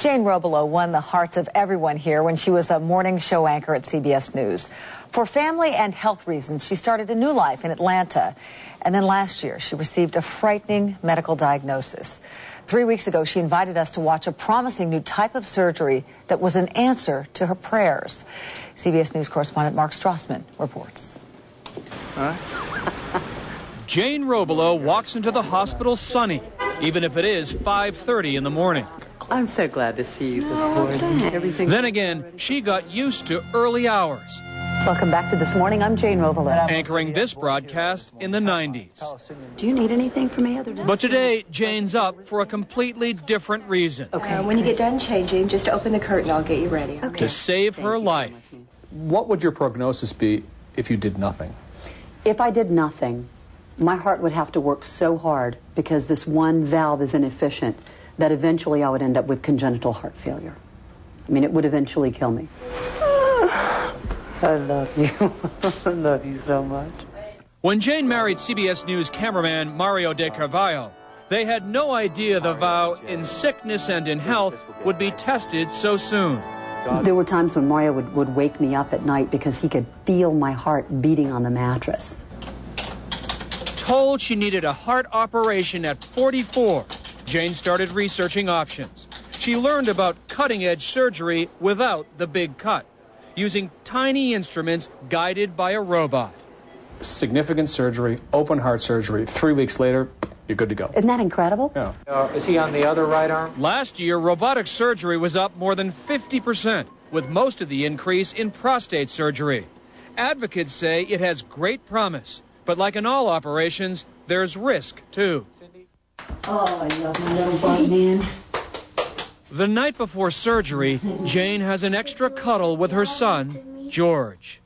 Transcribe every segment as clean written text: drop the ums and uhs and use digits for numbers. Jane Robelot won the hearts of everyone here when she was a morning show anchor at CBS News. For family and health reasons, she started a new life in Atlanta. And then last year, she received a frightening medical diagnosis. 3 weeks ago, she invited us to watch a promising new type of surgery that was an answer to her prayers. CBS News correspondent Mark Strassman reports. All right. Jane Robelot walks into the hospital sunny, even if it is 5:30 in the morning. I'm so glad to see you this morning. Then again, she got used to early hours. Welcome back to This Morning. I'm Jane Robelot. Anchoring this broadcast in the 90s. Do you need anything from me other than? But today, Jane's up for a completely different reason. Okay. When you get done changing, just open the curtain. I'll get you ready. Okay. To save her life. What would your prognosis be if you did nothing? If I did nothing, my heart would have to work so hard because this one valve is inefficient that eventually I would end up with congenital heart failure. I mean, it would eventually kill me. I love you. I love you so much. When Jane married CBS News cameraman Mario De Carvalho, they had no idea the vow in sickness and in health would be tested so soon. There were times when Mario would wake me up at night because he could feel my heart beating on the mattress. Told she needed a heart operation at 44, Jane started researching options. She learned about cutting-edge surgery without the big cut, using tiny instruments guided by a robot. Significant surgery, open heart surgery. 3 weeks later, you're good to go. Isn't that incredible? Yeah. Is he on the other right arm? Last year, robotic surgery was up more than 50%, with most of the increase in prostate surgery. Advocates say it has great promise, but like in all operations, there's risk, too. Oh, I love my little bug, man. The night before surgery, Jane has an extra cuddle with her son, George.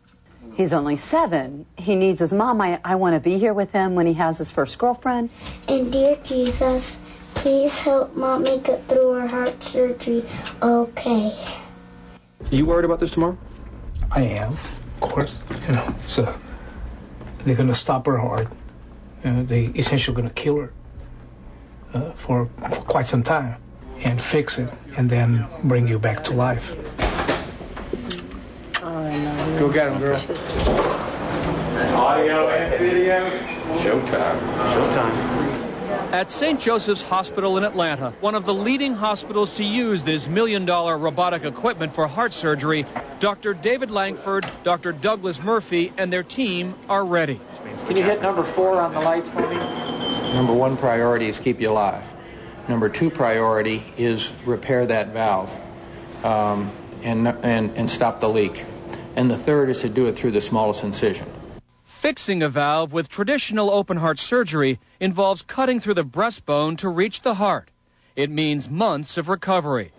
He's only 7. He needs his mom. I want to be here with him when he has his first girlfriend. And dear Jesus, please help Mommy get through her heart surgery okay. Are you worried about this tomorrow? I am, of course. You know, so they're going to stop her heart. They're essentially going to kill her for quite some time. And fix it, and then bring you back to life. Go get him, girl. Audio and video. Showtime. Showtime. At St. Joseph's Hospital in Atlanta, one of the leading hospitals to use this $1 million robotic equipment for heart surgery, Dr. David Langford, Dr. Douglas Murphy, and their team are ready. Can you hit number 4 on the lights for me? Number 1 priority is keep you alive. Number 2 priority is repair that valve and stop the leak. And the 3rd is to do it through the smallest incision. Fixing a valve with traditional open heart surgery involves cutting through the breastbone to reach the heart. It means months of recovery.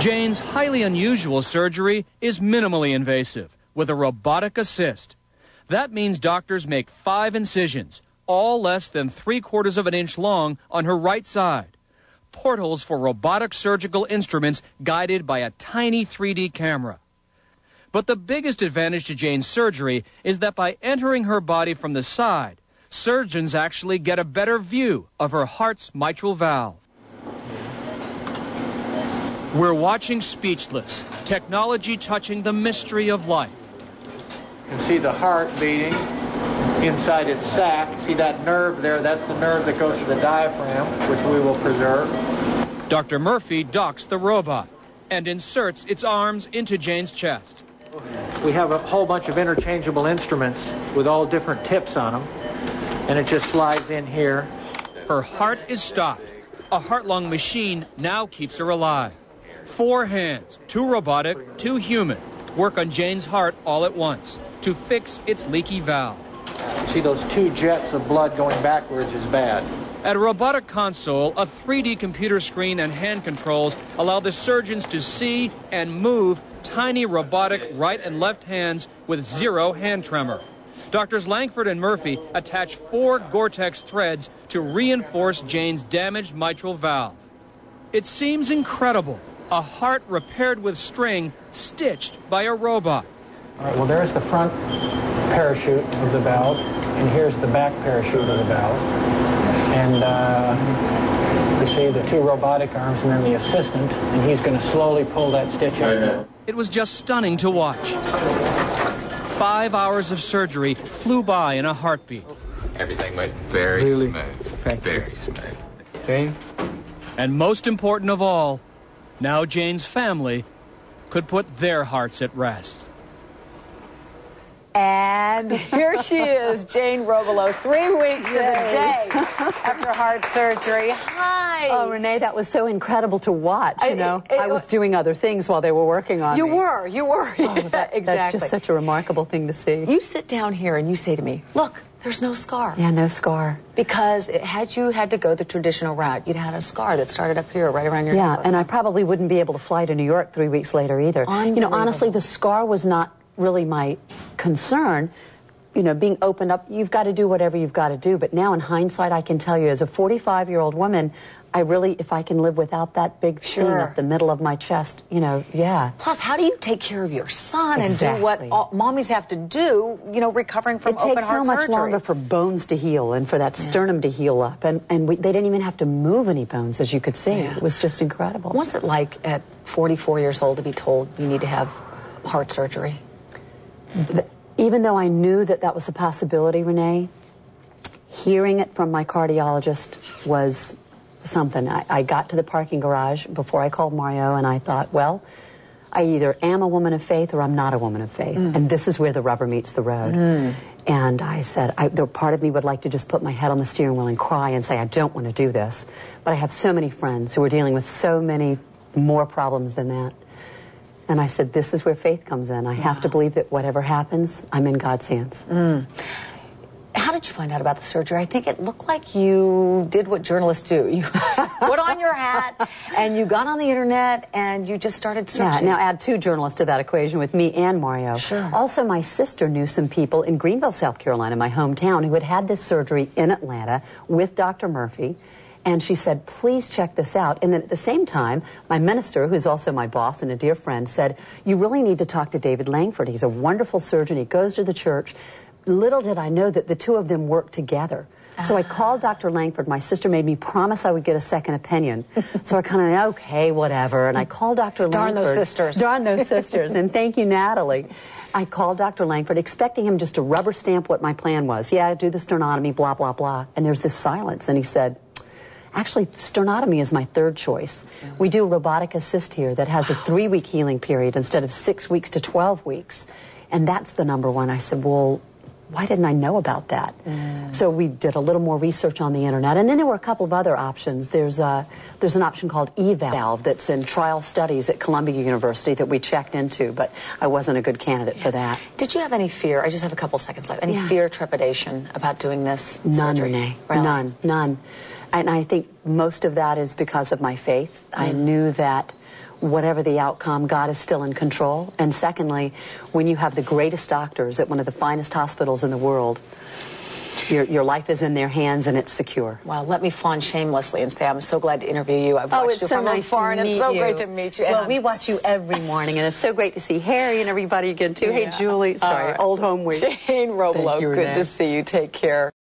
Jane's highly unusual surgery is minimally invasive with a robotic assist. That means doctors make 5 incisions, all less than 3/4 of an inch long on her right side. Portholes for robotic surgical instruments guided by a tiny 3D camera. But the biggest advantage to Jane's surgery is that by entering her body from the side, surgeons actually get a better view of her heart's mitral valve. We're watching speechless, technology touching the mystery of life. You can see the heart beating inside its sac. See that nerve there? That's the nerve that goes to the diaphragm, which we will preserve. Dr. Murphy docks the robot and inserts its arms into Jane's chest. We have a whole bunch of interchangeable instruments with all different tips on them, and it just slides in here. Her heart is stopped. A heart-lung machine now keeps her alive. 4 hands, 2 robotic, 2 human, work on Jane's heart all at once to fix its leaky valve. See those 2 jets of blood going backwards is bad. At a robotic console, a 3D computer screen and hand controls allow the surgeons to see and move tiny robotic right and left hands with 0 hand tremor. Doctors Langford and Murphy attach 4 Gore-Tex threads to reinforce Jane's damaged mitral valve. It seems incredible, a heart repaired with string stitched by a robot. All right, well, there's the front parachute of the valve, and here's the back parachute of the valve. And the see the two robotic arms and then the assistant, and he's going to slowly pull that stitch out. It was just stunning to watch. 5 hours of surgery flew by in a heartbeat. Everything went very smooth. Very smooth. Jane? And most important of all, now Jane's family could put their hearts at rest. And here she is, Jane Robelot, 3 weeks to the day after heart surgery. Hi. Oh, Renee, that was so incredible to watch, you know. I was doing other things while they were working on me. You were. Oh, exactly. That's just such a remarkable thing to see. You sit down here and you say to me, look, there's no scar. Yeah, no scar. Because had you had to go the traditional route, you'd had a scar that started up here, right around your nose. Yeah, and I probably wouldn't be able to fly to New York 3 weeks later either. You know, honestly, the scar was not really my concern. You know, being opened up, you've got to do whatever you've got to do. But now, in hindsight, I can tell you, as a 45-year-old woman, I really, if I can live without that big thing up the middle of my chest, you know, Plus, how do you take care of your son and do what all mommies have to do, you know, recovering from open heart surgery? It takes so much longer for bones to heal and for that sternum to heal up. And they didn't even have to move any bones, as you could see. Yeah. It was just incredible. What's it like at 44 years old to be told you need to have heart surgery? Even though I knew that that was a possibility, Renee, hearing it from my cardiologist was something. I got to the parking garage before I called Mario, and I thought, well, I either am a woman of faith or I'm not a woman of faith. And this is where the rubber meets the road. And I said, the part of me would like to just put my head on the steering wheel and cry and say, I don't want to do this. But I have so many friends who are dealing with so many more problems than that. And I said, this is where faith comes in. I have to believe that whatever happens, I'm in God's hands. How did you find out about the surgery? I think it looked like you did what journalists do. You put on your hat, and you got on the Internet, and you just started searching. Yeah, now add two journalists to that equation with me and Mario. Sure. Also, my sister knew some people in Greenville, South Carolina, my hometown, who had had this surgery in Atlanta with Dr. Murphy. And she said, please check this out. And then at the same time, my minister, who's also my boss and a dear friend, said, you really need to talk to David Langford. He's a wonderful surgeon. He goes to the church. Little did I know that the two of them worked together. So I called Dr. Langford. My sister made me promise I would get a second opinion. So I kind of, okay, whatever. And I called Dr. Langford. Darn those sisters. Darn those sisters. And thank you, Natalie. I called Dr. Langford expecting him just to rubber stamp what my plan was. Yeah, do the sternotomy, blah, blah, blah. And there's this silence. And he said, actually, sternotomy is my third choice. We do robotic assist here that has a 3-week healing period instead of 6 weeks to 12 weeks. And that's the number one. I said, well, why didn't I know about that? So we did a little more research on the Internet. And then there were a couple of other options. There's an option called Evalve that's in trial studies at Columbia University that we checked into, but I wasn't a good candidate for that. Did you have any fear? I just have a couple seconds left. Any fear, trepidation about doing this? None, Renee. Really? None, none. And I think most of that is because of my faith. I knew that whatever the outcome, God is still in control. And secondly, when you have the greatest doctors at one of the finest hospitals in the world, your life is in their hands and it's secure. Wow, let me fawn shamelessly and say I'm so glad to interview you. I've watched you from afar, and it's so great to meet you. Well, we watch you every morning, and it's so great to see Harry and everybody again, too. Hey, Julie. Sorry, old home week. Jane Robelot, good to see you. Take care.